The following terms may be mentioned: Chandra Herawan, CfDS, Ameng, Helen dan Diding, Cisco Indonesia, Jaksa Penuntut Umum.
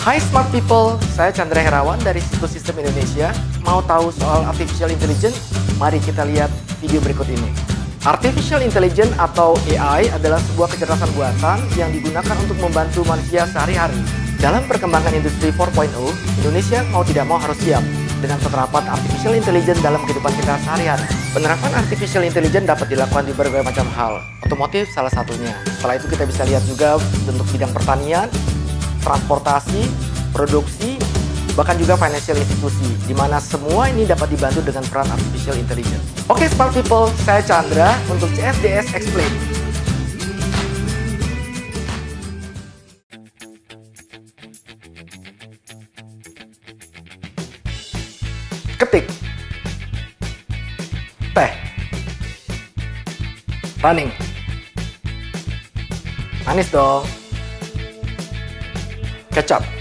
Hai Smart People, saya Chandra Herawan dari Cisco Indonesia. Mau tahu soal Artificial Intelligence? Mari kita lihat video berikut ini. Artificial Intelligence atau AI adalah sebuah kecerdasan buatan yang digunakan untuk membantu manusia sehari-hari. Dalam perkembangan industri 4.0, Indonesia mau tidak mau harus siap dengan penerapan Artificial Intelligence dalam kehidupan kita sehari-hari. Penerapan Artificial Intelligence dapat dilakukan di berbagai macam hal, otomotif salah satunya. Setelah itu kita bisa lihat juga bentuk bidang pertanian, transportasi, produksi, bahkan juga financial institusi, di mana semua ini dapat dibantu dengan peran Artificial Intelligence. Oke, Smart People, saya Chandra untuk CfDS Explain. Ketik. Teh. Running. Manis dong. Kecap.